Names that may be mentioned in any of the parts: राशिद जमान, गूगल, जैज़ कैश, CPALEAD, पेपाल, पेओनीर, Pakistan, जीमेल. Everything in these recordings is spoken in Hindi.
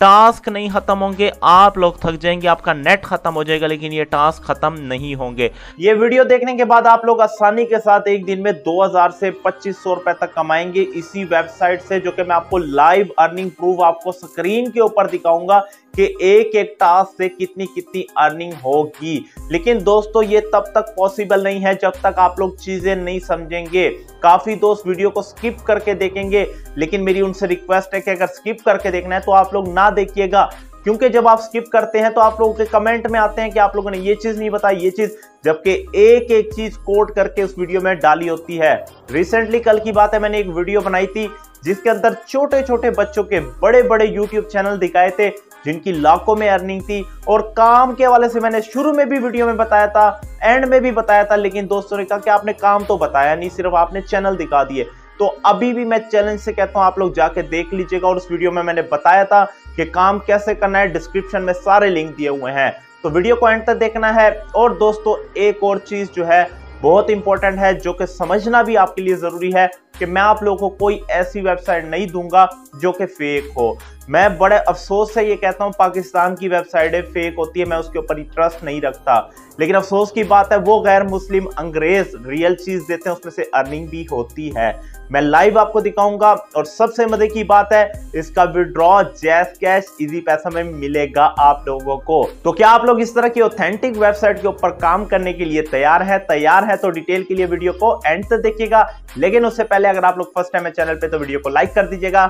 टास्क नहीं खत्म होंगे, आप लोग थक जाएंगे, आपका नेट खत्म हो जाएगा, लेकिन ये टास्क खत्म नहीं होंगे। ये वीडियो देखने के बाद आप लोग आसानी के साथ एक दिन में 2000 से 2500 रुपए तक कमाएंगे इसी वेबसाइट से, जो कि मैं आपको लाइव अर्निंग प्रूफ आपको स्क्रीन के ऊपर दिखाऊंगा कि एक एक टास्क से कितनी कितनी अर्निंग होगी। लेकिन दोस्तों ये तब तक पॉसिबल नहीं है जब तक आप लोग चीजें नहीं समझेंगे। काफी दोस्त वीडियो को स्किप करके देखेंगे, लेकिन मेरी उनसे रिक्वेस्ट है कि अगर स्किप करके देखना है तो आप लोग ना देखिएगा, क्योंकि जब आप स्किप करते हैं तो आप लोगों के कमेंट में आते हैं कि आप लोगों ने ये चीज नहीं बताई, ये चीज, जबकि एक एक चीज कोट करके उस वीडियो में डाली होती है। रिसेंटली कल की बात है, मैंने एक वीडियो बनाई थी जिसके अंदर छोटे छोटे बच्चों के बड़े बड़े यूट्यूब चैनल दिखाए थे जिनकी लाखों में अर्निंग थी, और काम के हवाले से मैंने शुरू में भी वीडियो में बताया था, एंड में भी बताया था, लेकिन दोस्तों ने कहा कि आपने काम तो बताया नहीं, सिर्फ आपने चैनल दिखा दिए। तो अभी भी मैं चैलेंज से कहता हूं आप लोग जाके देख लीजिएगा, और उस वीडियो में मैंने बताया था कि काम कैसे करना है, डिस्क्रिप्शन में सारे लिंक दिए हुए हैं, तो वीडियो को एंड तक देखना है। और दोस्तों एक और चीज जो है बहुत इंपॉर्टेंट है, जो कि समझना भी आपके लिए जरूरी है, कि मैं आप लोगों को कोई ऐसी वेबसाइट नहीं दूंगा जो कि फेक हो। मैं बड़े अफसोस से ये कहता हूँ पाकिस्तान की वेबसाइटें फेक होती है, मैं उसके ऊपर ट्रस्ट नहीं रखता, लेकिन अफसोस की बात है वो गैर मुस्लिम अंग्रेज रियल चीज देते हैं, उसमें से अर्निंग भी होती है। मैं लाइव आपको दिखाऊंगा, और सबसे मजे की बात है इसका विड्रॉ जैस कैश इजी पैसा में मिलेगा आप लोगों को। तो क्या आप लोग इस तरह की ऑथेंटिक वेबसाइट के ऊपर काम करने के लिए तैयार है? तैयार है तो डिटेल के लिए वीडियो को एंड तक देखिएगा, लेकिन उससे पहले अगर आप लोग फर्स्ट टाइम है चैनल पे तो वीडियो को लाइक कर दीजिएगा,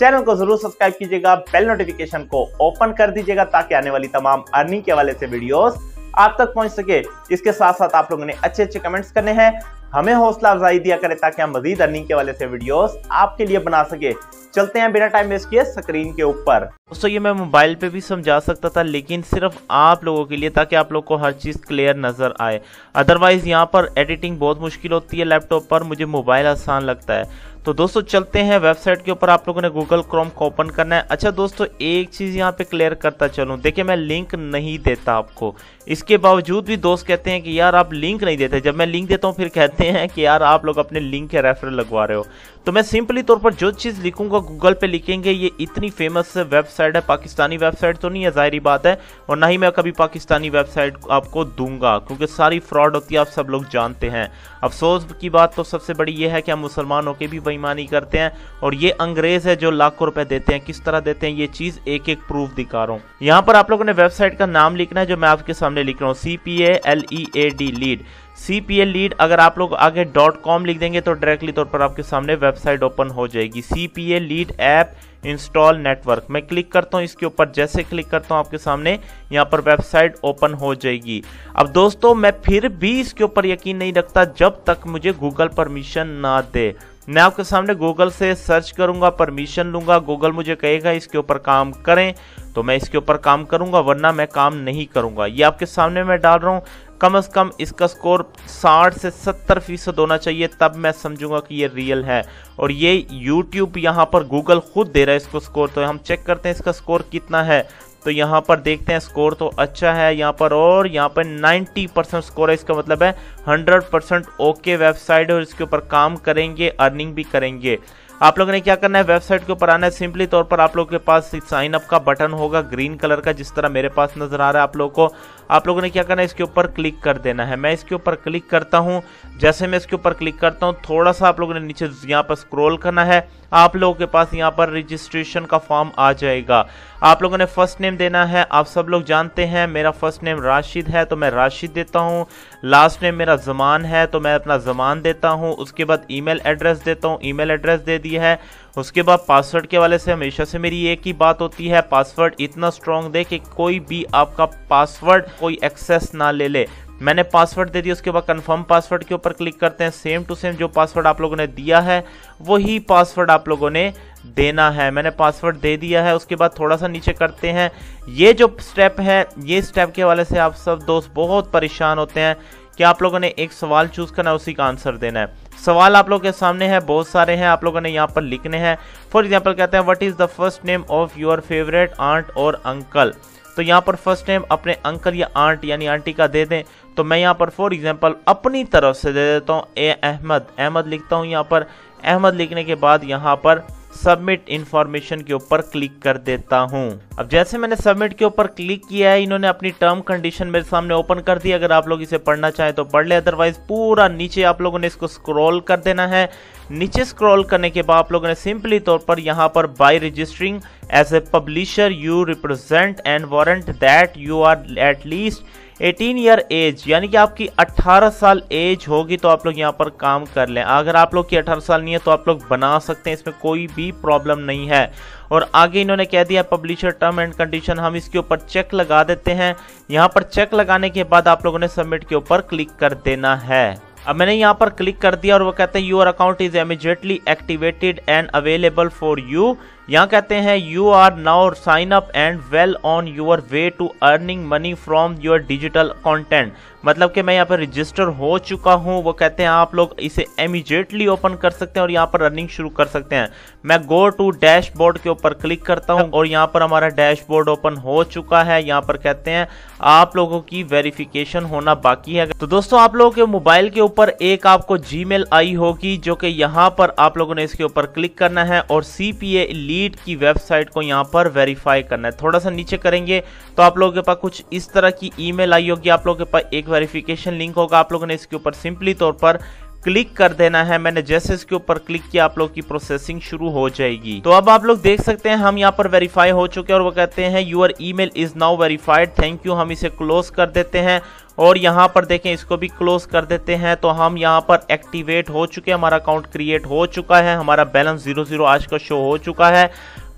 चैनल को जरूर सब्सक्राइब कीजिएगा, बेल नोटिफिकेशन को ओपन कर दीजिएगा ताकि आने वाली तमाम अर्निंग के हवाले से वीडियोस आप तक पहुंच सके। इसके साथ साथ आप लोगों ने अच्छे अच्छे कमेंट्स करने हैं, हमें हौसला अफजाई दिया करें ताकि हम मजीद अर्निंग के वाले से वीडियोस आपके लिए बना सके। चलते हैं बिना टाइम वेस्ट किए स्क्रीन के ऊपर। दोस्तों ये मैं मोबाइल पे भी समझा सकता था, लेकिन सिर्फ आप लोगों के लिए, ताकि आप लोग को हर चीज़ क्लियर नज़र आए, अदरवाइज़ यहाँ पर एडिटिंग बहुत मुश्किल होती है लैपटॉप पर, मुझे मोबाइल आसान लगता है। तो दोस्तों चलते हैं वेबसाइट के ऊपर। आप लोगों ने गूगल क्रोम को ओपन करना है। अच्छा दोस्तों एक चीज़ यहाँ पे क्लियर करता चलूँ, देखिए मैं लिंक नहीं देता आपको, इसके बावजूद भी दोस्त कहते हैं कि यार आप लिंक नहीं देते। जब मैं लिंक देता हूँ फिर कहते हैं कि यार आप लोग अपने लिंक के रेफर लगवा रहे हो। तो मैं सिंपली तौर पर जो चीज़ लिखूँगा गूगल पर लिखेंगे, ये इतनी फेमस वेबसाइट है, पाकिस्तानी वेबसाइट तो नहीं है ज़ाहिर बात है, और ना ही मैं कभी पाकिस्तानी वेबसाइट आपको दूंगा, क्योंकि सारी फ्रॉड होती है, आप सब लोग जानते हैं। अफसोस की बात तो सबसे बड़ी ये है कि हम मुसलमान होकर भी बेईमानी करते हैं, और ये अंग्रेज है जो लाखों रुपए देते हैं, किस तरह देते हैं ये चीज एक एक प्रूफ दिखा रहा हूँ। यहाँ पर आप लोगों ने वेबसाइट का नाम लिखना है, जो मैं आपके सामने लिख रहा हूँ, CPALEAD लीड, CPA लीड। अगर आप लोग आगे .com लिख देंगे तो डायरेक्टली तौर पर आपके सामने वेबसाइट ओपन हो जाएगी। CPA lead app install network, मैं क्लिक करता हूं इसके ऊपर, जैसे क्लिक करता हूं आपके सामने यहां पर वेबसाइट ओपन हो जाएगी। अब दोस्तों मैं फिर भी इसके ऊपर यकीन नहीं रखता जब तक मुझे गूगल परमिशन ना दे। मैं आपके सामने गूगल से सर्च करूंगा, परमिशन लूंगा, गूगल मुझे कहेगा इसके ऊपर काम करें तो मैं इसके ऊपर काम करूंगा, वरना मैं काम नहीं करूंगा। ये आपके सामने मैं डाल रहा हूँ, कम से कम इसका स्कोर 60 से 70% होना चाहिए, तब मैं समझूंगा कि ये रियल है। और ये YouTube यहाँ पर गूगल खुद दे रहा है इसको स्कोर, तो हम चेक करते हैं इसका स्कोर कितना है। तो यहाँ पर देखते हैं स्कोर तो अच्छा है यहाँ पर, और यहाँ पर 90% स्कोर है, इसका मतलब है 100% ओके वेबसाइट, और इसके ऊपर काम करेंगे, अर्निंग भी करेंगे। आप लोगों ने क्या करना है, वेबसाइट के ऊपर आना है। सिंपली तौर पर आप लोगों के पास साइन अप का बटन होगा ग्रीन कलर का, जिस तरह मेरे पास नज़र आ रहा है आप लोगों को। आप लोगों ने क्या करना है, इसके ऊपर क्लिक कर देना है। मैं इसके ऊपर क्लिक करता हूँ, जैसे मैं इसके ऊपर क्लिक करता हूँ थोड़ा सा आप लोगों ने नीचे यहाँ पर स्क्रॉल करना है, आप लोगों के पास यहाँ पर रजिस्ट्रेशन का फॉर्म आ जाएगा। आप लोगों ने फर्स्ट नेम देना है, आप सब लोग जानते हैं मेरा फर्स्ट नेम राशिद है तो मैं राशिद देता हूँ। लास्ट नेम मेरा जमान है तो मैं अपना जमान देता हूँ। उसके बाद ईमेल एड्रेस देता हूँ, ईमेल एड्रेस दे दिया है। उसके बाद पासवर्ड के वाले से हमेशा से मेरी एक ही बात होती है, पासवर्ड इतना स्ट्रॉन्ग दे कि कोई भी आपका पासवर्ड कोई एक्सेस ना ले ले। मैंने पासवर्ड दे दिया, उसके बाद कंफर्म पासवर्ड के ऊपर क्लिक करते हैं। सेम टू सेम जो पासवर्ड आप लोगों ने दिया है वही पासवर्ड आप लोगों ने देना है। मैंने पासवर्ड दे दिया है। उसके बाद थोड़ा सा नीचे करते हैं, ये जो स्टेप है, ये स्टेप के वाले से आप सब दोस्त बहुत परेशान होते हैं कि आप लोगों ने एक सवाल चूज करना है, उसी का आंसर देना है। सवाल आप लोगों के सामने है, बहुत सारे हैं, आप लोगों ने यहाँ पर लिखने हैं। फॉर एग्जाम्पल कहते हैं what is the first name of your favourite aunt और अंकल। तो यहाँ पर फर्स्ट नेम अपने अंकल या आंट यानी आंटी का दे दें। तो मैं यहाँ पर फॉर एग्जाम्पल अपनी तरफ से दे देता हूँ, ए अहमद, अहमद लिखता हूँ यहाँ पर। अहमद लिखने के बाद यहाँ पर सबमिट इन्फॉर्मेशन के ऊपर क्लिक कर देता हूं। अब जैसे मैंने सबमिट के ऊपर क्लिक किया है, इन्होंने अपनी टर्म कंडीशन मेरे सामने ओपन कर दी। अगर आप लोग इसे पढ़ना चाहें तो पढ़ ले, अदरवाइज पूरा नीचे आप लोगों ने इसको स्क्रॉल कर देना है। नीचे स्क्रॉल करने के बाद आप लोगों ने सिंपली तौर पर यहाँ पर by registering as a publisher you represent and warrant that you are at least 18 year age, यानी कि आपकी 18 साल एज होगी तो आप लोग यहाँ पर काम कर लें। अगर आप लोग की 18 साल नहीं है तो आप लोग बना सकते हैं, इसमें कोई भी प्रॉब्लम नहीं है। और आगे इन्होंने कह दिया पब्लिशर टर्म एंड कंडीशन, हम इसके ऊपर चेक लगा देते हैं। यहाँ पर चेक लगाने के बाद आप लोगों ने सबमिट के ऊपर क्लिक कर देना है। अब मैंने यहाँ पर क्लिक कर दिया और वो कहते हैं your account is immediately activated and available for you. यहाँ कहते हैं you are now sign up and well on your way to earning money from your digital content, मतलब कि मैं यहाँ पर रजिस्टर हो चुका हूँ। वो कहते हैं आप लोग इसे इमीडिएटली ओपन कर सकते हैं और यहाँ पर अर्निंग शुरू कर सकते हैं। मैं गो टू डैशबोर्ड के ऊपर क्लिक करता हूँ और यहाँ पर हमारा डैशबोर्ड ओपन हो चुका है। यहाँ पर कहते हैं आप लोगों की वेरिफिकेशन होना बाकी है। तो दोस्तों आप लोगों के मोबाइल के ऊपर एक आपको जीमेल आई होगी, जो कि यहाँ पर आप लोगों ने इसके ऊपर क्लिक करना है और CPA लीड की वेबसाइट को यहाँ पर वेरीफाई करना है। थोड़ा सा नीचे करेंगे तो आप लोगों के पास कुछ इस तरह की ईमेल आई होगी, आप लोगों के पास एक वेरिफिकेशन लिंक होगा। आप लोगों ने इसके ऊपर सिंपली तौर पर क्लिक कर देना है। मैंने जैसे इसके ऊपर क्लिक किया आप लोग की प्रोसेसिंग शुरू हो जाएगी। तो अब आप लोग देख सकते हैं हम यहाँ पर वेरीफाई हो चुके हैं और वो कहते हैं your email is now verified, thank you. हम इसे क्लोज कर देते हैं और यहाँ पर देखें इसको भी क्लोज कर देते हैं। तो हम यहाँ पर एक्टिवेट हो चुके हैं, हमारा अकाउंट क्रिएट हो चुका है, हमारा बैलेंस 00 आज का शो हो चुका है।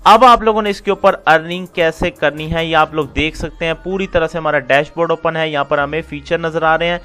अब आप लोगों ने इसके ऊपर अर्निंग कैसे करनी है ये आप लोग देख सकते हैं। पूरी तरह से हमारा डैशबोर्ड ओपन है, यहाँ पर हमें फीचर नजर आ रहे हैं,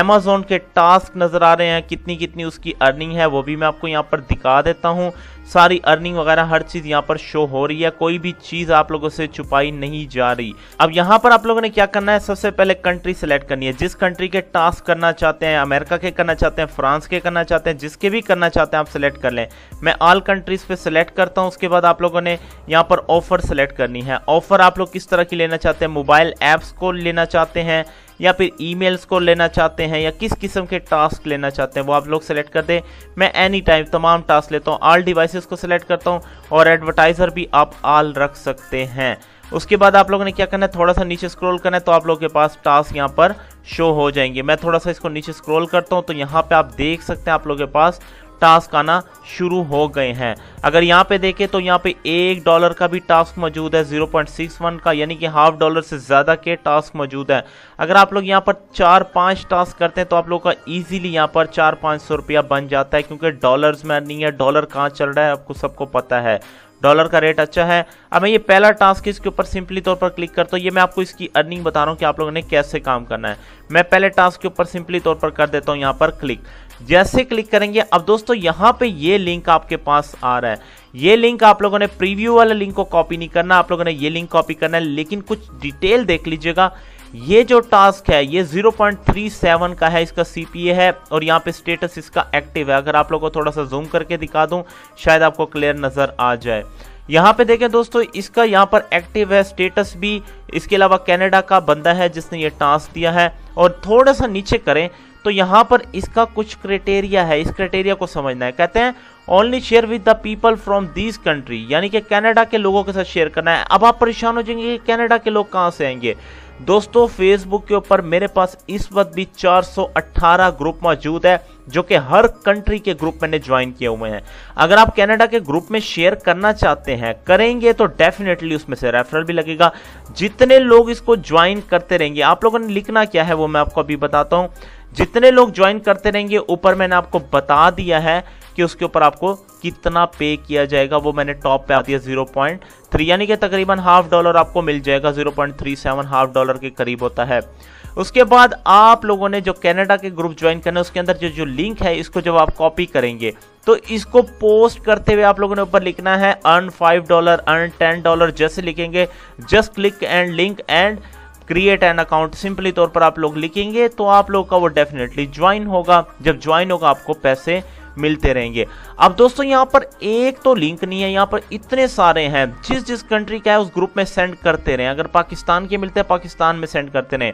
अमेजोन के टास्क नज़र आ रहे हैं, कितनी कितनी उसकी अर्निंग है वो भी मैं आपको यहाँ पर दिखा देता हूँ। सारी अर्निंग वगैरह हर चीज़ यहाँ पर शो हो रही है, कोई भी चीज़ आप लोगों से छुपाई नहीं जा रही। अब यहाँ पर आप लोगों ने क्या करना है, सबसे पहले कंट्री सेलेक्ट करनी है, जिस कंट्री के टास्क करना चाहते हैं, अमेरिका के करना चाहते हैं, फ्रांस के करना चाहते हैं, जिसके भी करना चाहते हैं आप सेलेक्ट कर लें। मैं ऑल कंट्रीज़ पर सेलेक्ट करता हूँ। उसके बाद आप लोगों ने यहाँ पर ऑफ़र सेलेक्ट करनी है। ऑफ़र आप लोग किस तरह की लेना चाहते हैं, मोबाइल ऐप्स को लेना चाहते हैं या फिर ईमेल्स को लेना चाहते हैं या किस किस्म के टास्क लेना चाहते हैं वो आप लोग सेलेक्ट कर दें। मैं एनी टाइम तमाम टास्क लेता हूं, ऑल डिवाइसेस को सेलेक्ट करता हूं और एडवर्टाइज़र भी आप ऑल रख सकते हैं। उसके बाद आप लोगों ने क्या करना है, थोड़ा सा नीचे स्क्रॉल करना है तो आप लोगों के पास टास्क यहाँ पर शो हो जाएंगे। मैं थोड़ा सा इसको नीचे स्क्रॉल करता हूँ तो यहाँ पर आप देख सकते हैं आप लोगों के पास टास्क आना शुरू हो गए हैं। अगर यहाँ पे देखें तो यहाँ पे $1 का भी टास्क मौजूद है, 0.61 का, यानी कि $0.50 से ज़्यादा के टास्क मौजूद है। अगर आप लोग यहाँ पर 4-5 टास्क करते हैं तो आप लोगों का इजीली यहाँ पर 400-500 रुपया बन जाता है, क्योंकि डॉलर्स में नहीं है। डॉलर कहाँ चल रहा है आपको सबको पता है, डॉलर का रेट अच्छा है। अब मैं ये पहला टास्क इसके ऊपर सिंपली तौर पर क्लिक करता हूँ। ये मैं आपको इसकी अर्निंग बता रहा हूँ कि आप लोगों ने कैसे काम करना है। मैं पहले टास्क के ऊपर सिंपली तौर पर कर देता हूँ यहाँ पर क्लिक। जैसे क्लिक करेंगे अब दोस्तों यहाँ पे ये लिंक आपके पास आ रहा है। ये लिंक आप लोगों ने प्रीव्यू वाला लिंक को कॉपी नहीं करना, आप लोगों ने ये लिंक कॉपी करना है। लेकिन कुछ डिटेल देख लीजिएगा, ये जो टास्क है ये 0.37 का है, इसका CPA है और यहाँ पे स्टेटस इसका एक्टिव है। अगर आप लोगों को थोड़ा सा जूम करके दिखा दूँ शायद आपको क्लियर नज़र आ जाए। यहाँ पे देखें दोस्तों इसका यहाँ पर एक्टिव है स्टेटस भी। इसके अलावा कनाडा का बंदा है जिसने ये टास्क दिया है। और थोड़ा सा नीचे करें तो यहाँ पर इसका कुछ क्राइटेरिया है, इस क्राइटेरिया को समझना है। कहते हैं only share with the people from this country, यानी कि कनाडा के लोगों के साथ शेयर करना है। अब आप परेशान हो जाएंगे कि कनाडा के लोग कहाँ से आएंगे। दोस्तों फेसबुक के ऊपर मेरे पास इस वक्त भी 418 ग्रुप मौजूद है, जो कि हर कंट्री के ग्रुप मैंने ज्वाइन किए हुए हैं। अगर आप कनाडा के ग्रुप में शेयर करना चाहते हैं करेंगे तो डेफिनेटली उसमें से रेफरल भी लगेगा। जितने लोग इसको ज्वाइन करते रहेंगे, आप लोगों ने लिखना क्या है वो मैं आपको अभी बताता हूँ। जितने लोग ज्वाइन करते रहेंगे, ऊपर मैंने आपको बता दिया है कि उसके ऊपर आपको कितना पे किया जाएगा, वो मैंने टॉप पे आ दिया 0.3, यानी कि तकरीबन $0.50 आपको मिल जाएगा। 0.37 $0.50 के करीब होता है। उसके बाद आप लोगों ने जो कनाडा के ग्रुप ज्वाइन करना है उसके अंदर जो लिंक है इसको जब आप कॉपी करेंगे तो इसको पोस्ट करते हुए आप लोगों ने ऊपर लिखना है अर्न $5, अर्न $10। जैसे लिखेंगे just click and link and create an account, simply तौर पर आप लोग लिखेंगे तो आप लोग का वो डेफिनेटली ज्वाइन होगा। जब ज्वाइन होगा आपको पैसे मिलते रहेंगे। अब दोस्तों यहाँ पर एक तो लिंक नहीं है, यहाँ पर इतने सारे हैं, जिस जिस कंट्री का है उस ग्रुप में सेंड करते रहें। अगर पाकिस्तान के मिलते हैं पाकिस्तान में सेंड करते रहें,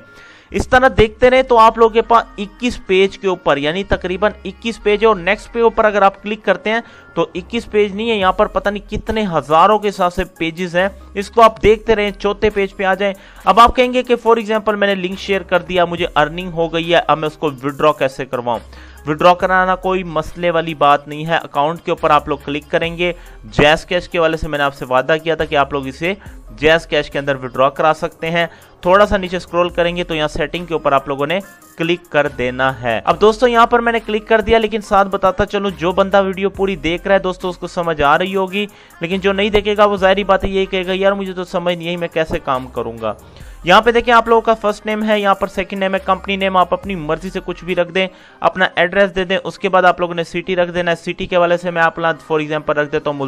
इस तरह देखते रहे। तो आप लोगों के पास 21 पेज के ऊपर यानी तकरीबन 21 पेज है और नेक्स्ट पे ऊपर अगर आप क्लिक करते हैं तो 21 पेज नहीं है, यहाँ पर पता नहीं कितने हजारों के हिसाब से पेजेस हैं। इसको आप देखते रहें, चौथे पेज पे आ जाएं। अब आप कहेंगे कि फॉर एग्जांपल मैंने लिंक शेयर कर दिया, मुझे अर्निंग हो गई है, अब मैं उसको विड्रॉ कैसे करवाऊँ। विड्रॉ कराना कोई मसले वाली बात नहीं है, अकाउंट के ऊपर आप लोग क्लिक करेंगे। जैज़ कैश के वाले से मैंने आपसे वादा किया था कि आप लोग इसे जैज़ कैश के अंदर विड्रॉ करा सकते हैं। थोड़ा सा नीचे स्क्रॉल करेंगे तो यहाँ सेटिंग के ऊपर आप लोगों ने क्लिक कर देना है। अब दोस्तों यहाँ पर मैंने क्लिक कर दिया, लेकिन साथ बताता चलूं जो बंदा वीडियो पूरी देख रहा है दोस्तों उसको समझ आ रही होगी, लेकिन जो नहीं देखेगा वो जाहिर बात है यही कहेगा यार मुझे तो समझ नहीं आई मैं कैसे काम करूंगा। यहाँ पे देखिए आप लोगों का फर्स्ट नेम है, यहाँ पर सेकंड नेम है, कंपनी नेम आप अपनी मर्जी से कुछ भी रख दें, अपना एड्रेस दे दें, उसके बाद आप लोगों ने सिटी रख देना है। सिटी के वाले से मैं अपना फॉर एग्जाम्पल रख देता हूँ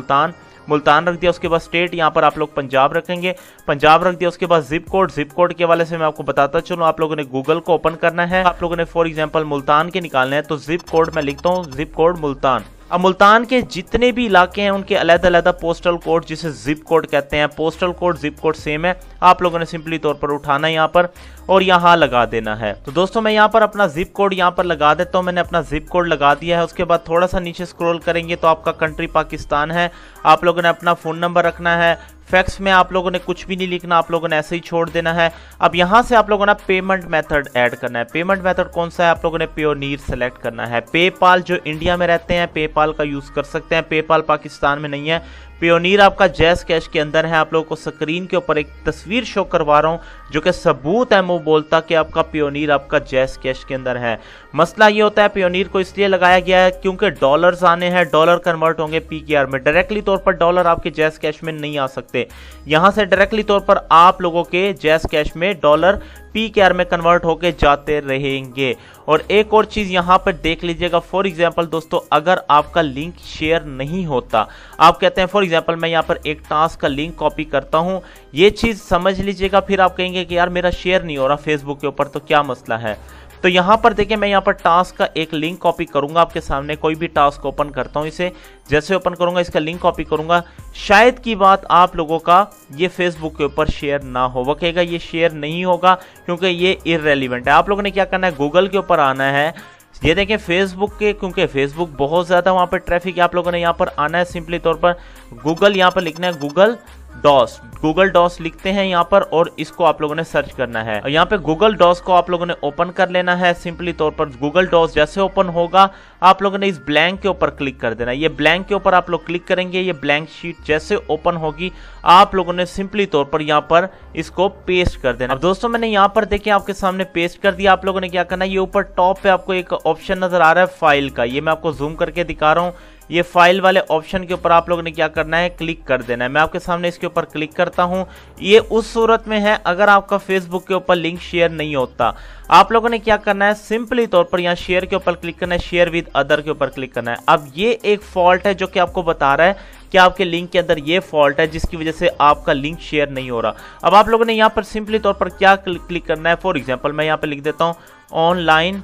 मुल्तान रख दिया। उसके बाद स्टेट यहाँ पर आप लोग पंजाब रखेंगे, पंजाब रख दिया। उसके बाद जिप कोड के वाले से मैं आपको बताता चलूँ, आप लोगों ने गूगल को ओपन करना है, आप लोगों ने फॉर एग्जाम्पल मुल्तान के निकालना है, तो जिप कोड मैं लिखता हूँ जिप कोड मुल्तान। अब मुल्तान के जितने भी इलाके हैं उनके अलग-अलग पोस्टल कोड जिसे जिप कोड कहते हैं, postal code zip code same है, आप लोगों ने सिंपली तौर पर उठाना है यहाँ पर और यहाँ लगा देना है। तो दोस्तों मैं यहाँ पर अपना जिप कोड यहाँ पर लगा देता हूँ, मैंने अपना जिप कोड लगा दिया है। उसके बाद थोड़ा सा नीचे स्क्रॉल करेंगे तो आपका कंट्री पाकिस्तान है, आप लोगों ने अपना फ़ोन नंबर रखना है। फैक्स में आप लोगों ने कुछ भी नहीं लिखना, आप लोगों ने ऐसे ही छोड़ देना है। अब यहाँ से आप लोगों ने पेमेंट मेथड ऐड करना है। पेमेंट मेथड कौन सा है, आप लोगों ने पेओनीर सेलेक्ट करना है। पेपाल जो इंडिया में रहते हैं पेपाल का यूज़ कर सकते हैं, पेपाल पाकिस्तान में नहीं है। पेओनीर आपका जैज़ कैश के अंदर है। आप लोगों को स्क्रीन के ऊपर एक तस्वीर शो करवा रहा हूँ जो कि सबूत है मुँह बोलता कि आपका पेओनीर आपका जैज़ कैश के अंदर है। मसला ये होता है पेओनीर को इसलिए लगाया गया है क्योंकि डॉलर्स आने हैं, डॉलर कन्वर्ट होंगे पीकेआर में, डायरेक्टली तौर पर डॉलर आपके जैज़ कैश में नहीं आ सकते। यहाँ से डायरेक्टली तौर पर आप लोगों के जैज़ कैश में डॉलर पीकेआर में कन्वर्ट होके जाते रहेंगे। और एक और चीज़ यहाँ पर देख लीजिएगा, फॉर एग्जाम्पल दोस्तों अगर आपका लिंक शेयर नहीं होता, आप कहते हैं फॉर एग्जाम्पल मैं यहाँ पर एक टास्क का लिंक कॉपी करता हूँ, ये चीज़ समझ लीजिएगा। फिर आप कहेंगे कि यार मेरा शेयर नहीं हो रहा फेसबुक के ऊपर, तो क्या मसला है। तो यहाँ पर देखिए मैं यहाँ पर टास्क का एक लिंक कॉपी करूँगा आपके सामने, कोई भी टास्क ओपन करता हूँ, इसे जैसे ओपन करूँगा इसका लिंक कॉपी करूँगा, शायद की बात आप लोगों का ये फेसबुक के ऊपर शेयर ना हो, वो कहेगा ये शेयर नहीं होगा क्योंकि ये इररेलीवेंट है। आप लोगों ने क्या करना है, गूगल के ऊपर आना है, ये देखें फेसबुक के, क्योंकि फेसबुक बहुत ज़्यादा वहाँ पर ट्रैफिक है, आप लोगों ने यहाँ पर आना है सिंपली तौर पर गूगल, यहाँ पर लिखना है गूगल डॉस लिखते हैं यहाँ पर, और इसको आप लोगों ने सर्च करना है। और यहाँ पे गूगल डॉस को आप लोगों ने ओपन कर लेना है सिंपली तौर पर। गूगल डॉस जैसे ओपन होगा आप लोगों ने इस ब्लैंक के ऊपर क्लिक कर देना है, ये ब्लैंक के ऊपर आप लोग क्लिक करेंगे, ये ब्लैंक शीट जैसे ओपन होगी आप लोगों ने सिंपली तौर पर यहाँ पर इसको पेस्ट कर देना। अब दोस्तों मैंने यहाँ पर देखिए आपके सामने पेस्ट कर दिया। आप लोगों ने क्या करना है, ये ऊपर टॉप पे आपको एक ऑप्शन नजर आ रहा है फाइल का, ये मैं आपको जूम करके दिखा रहा हूँ, ये फाइल वाले ऑप्शन के ऊपर आप लोगों ने क्या करना है, क्लिक कर देना है। मैं आपके सामने इसके ऊपर क्लिक करता हूं, ये उस सूरत में है अगर आपका फेसबुक के ऊपर लिंक शेयर नहीं होता। आप लोगों ने क्या करना है सिंपली तौर पर यहाँ शेयर के ऊपर क्लिक करना है, शेयर विद अदर के ऊपर क्लिक करना है। अब ये एक फॉल्ट है जो कि आपको बता रहा है कि आपके लिंक के अंदर ये फॉल्ट है जिसकी वजह से आपका लिंक शेयर नहीं हो रहा। अब आप लोगों ने यहाँ पर सिंपली तौर पर क्या क्लिक करना है, फॉर एग्जाम्पल मैं यहाँ पर लिख देता हूँ ऑनलाइन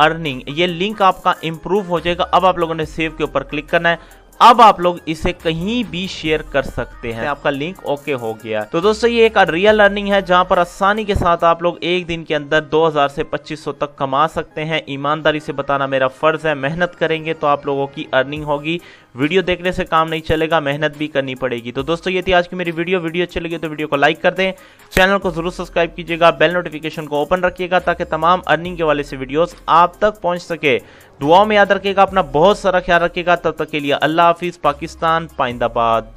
अर्निंग, ये लिंक आपका इंप्रूव हो जाएगा। अब आप लोगों ने सेव के ऊपर क्लिक करना है, अब आप लोग इसे कहीं भी शेयर कर सकते हैं, आपका लिंक ओके हो गया। तो दोस्तों ये एक रियल अर्निंग है जहां पर आसानी के साथ आप लोग एक दिन के अंदर 2000 से 2500 तक कमा सकते हैं। ईमानदारी से बताना मेरा फर्ज है, मेहनत करेंगे तो आप लोगों की अर्निंग होगी, वीडियो देखने से काम नहीं चलेगा, मेहनत भी करनी पड़ेगी। तो दोस्तों ये थी आज की मेरी वीडियो अच्छी लगी तो वीडियो को लाइक कर दें, चैनल को जरूर सब्सक्राइब कीजिएगा, बेल नोटिफिकेशन को ओपन रखिएगा ताकि तमाम अर्निंग के वाले से वीडियोस आप तक पहुंच सके। दुआओं में याद रखिएगा, अपना बहुत सारा ख्याल रखिएगा, तब तक के लिए अल्लाह हाफिज़, पाकिस्तान पाइंदाबाद।